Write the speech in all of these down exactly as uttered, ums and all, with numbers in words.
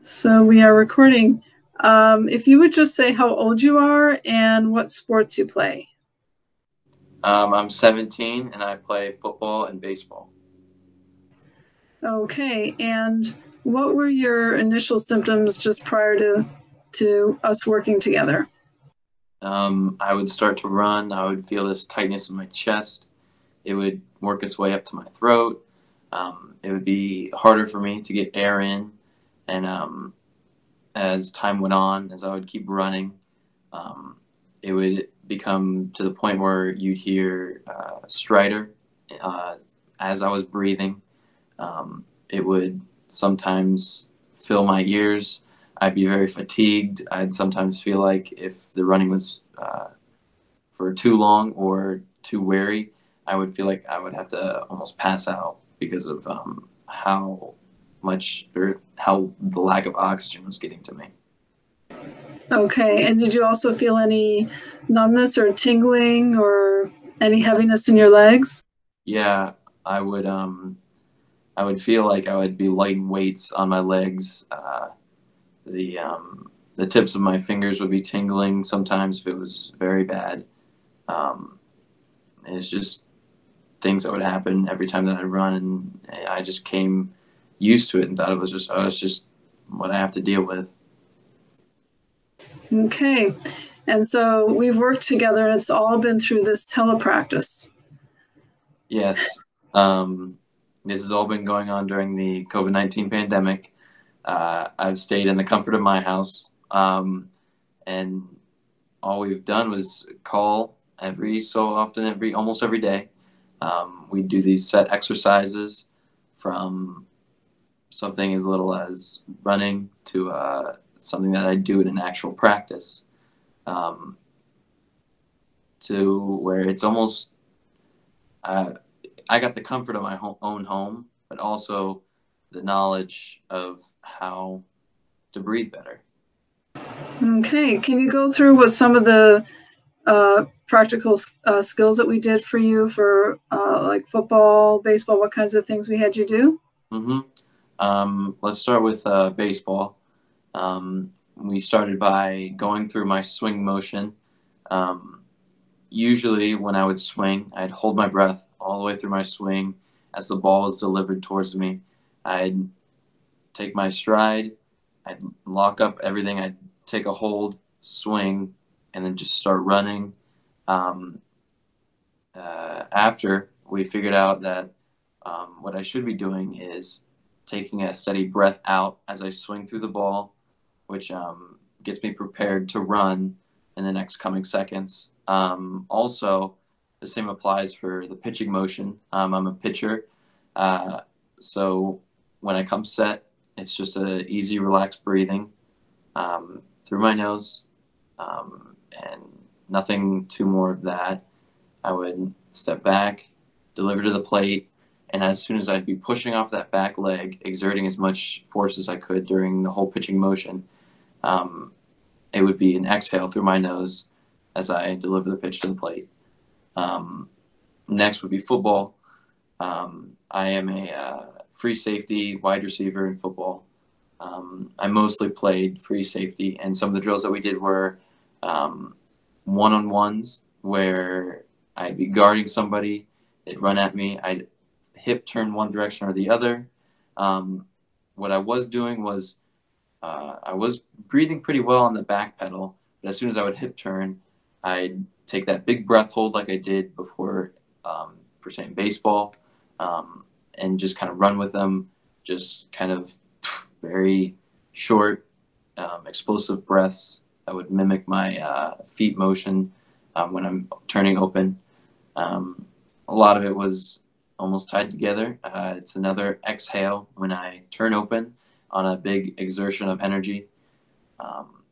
So we are recording. Um, if you would just say how old you are and what sports you play. Um, I'm seventeen and I play football and baseball. Okay, and what were your initial symptoms just prior to, to us working together? Um, I would start to run. I would feel this tightness in my chest. It would work its way up to my throat. Um, it would be harder for me to get air in. And um, as time went on, as I would keep running, um, it would become to the point where you'd hear uh, stridor uh, as I was breathing. Um, it would sometimes fill my ears. I'd be very fatigued. I'd sometimes feel like if the running was uh, for too long or too weary, I would feel like I would have to almost pass out because of um, how much or how the lack of oxygen was getting to me. Okay, and did you also feel any numbness or tingling or any heaviness in your legs? Yeah, I would um, I would feel like I would be lighting weights on my legs. Uh, the um, the tips of my fingers would be tingling sometimes if it was very bad. Um, it's just things that would happen every time that I'd run, and I just came used to it and thought it was just, oh, it's just what I have to deal with. Okay, and so we've worked together and it's all been through this telepractice. Yes, um, this has all been going on during the COVID nineteen pandemic. Uh, I've stayed in the comfort of my house, um, and all we've done was call every so often, every almost every day. Um, we do these set exercises from something as little as running to uh, something that I do in an actual practice, um, to where it's almost, uh, I got the comfort of my home, own home, but also the knowledge of how to breathe better. Okay, can you go through what some of the uh, practical uh, skills that we did for you for uh, like football, baseball, what kinds of things we had you do? Mm-hmm. Um, let's start with uh, baseball. Um, we started by going through my swing motion. Um, usually when I would swing, I'd hold my breath all the way through my swing as the ball was delivered towards me. I'd take my stride, I'd lock up everything, I'd take a hold, swing, and then just start running. Um, uh, after, we figured out that um, what I should be doing is taking a steady breath out as I swing through the ball, which um, gets me prepared to run in the next coming seconds. Um, also, the same applies for the pitching motion. Um, I'm a pitcher, uh, so when I come set, it's just a easy, relaxed breathing um, through my nose, um, and nothing too more of that. I would step back, deliver to the plate, and as soon as I'd be pushing off that back leg, exerting as much force as I could during the whole pitching motion, um, it would be an exhale through my nose as I deliver the pitch to the plate. Um, next would be football. Um, I am a uh, free safety, wide receiver in football. Um, I mostly played free safety, and some of the drills that we did were um, one-on-ones where I'd be guarding somebody, they'd run at me, I'd hip turn one direction or the other. Um, what I was doing was uh, I was breathing pretty well on the back pedal, but as soon as I would hip turn, I'd take that big breath hold like I did before um, per se in baseball, um, and just kind of run with them, just kind of very short, um, explosive breaths that would mimic my uh, feet motion um, when I'm turning open. Um, a lot of it was almost tied together. Uh, it's another exhale when I turn open on a big exertion of energy. Um,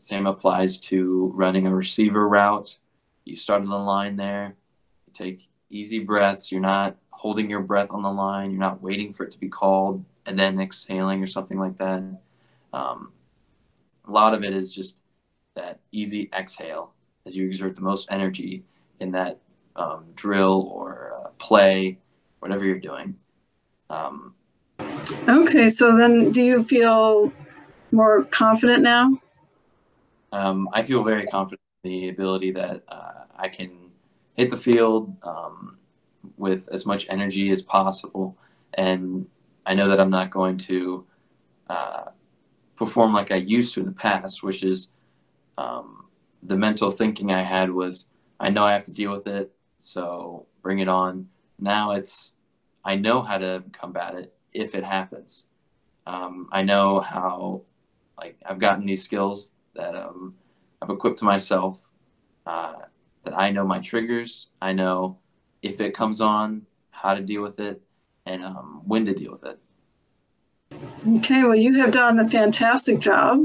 same applies to running a receiver route. You start on the line there, you take easy breaths, you're not holding your breath on the line, you're not waiting for it to be called and then exhaling or something like that. Um, a lot of it is just that easy exhale as you exert the most energy in that Um, drill or uh, play, whatever you're doing. Um, okay, so then do you feel more confident now? Um, I feel very confident in the ability that uh, I can hit the field um, with as much energy as possible. And I know that I'm not going to uh, perform like I used to in the past, which is um, the mental thinking I had was, I know I have to deal with it, so bring it on. Now it's, I know how to combat it if it happens. Um, I know how, like, I've gotten these skills that um, I've equipped myself, uh, that I know my triggers. I know if it comes on, how to deal with it, and um, when to deal with it. Okay, well, you have done a fantastic job.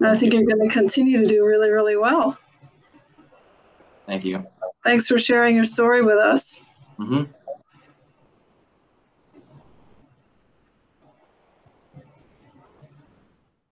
And I think you're going to continue to do really, really well. Thank you. Thanks for sharing your story with us. Mm-hmm.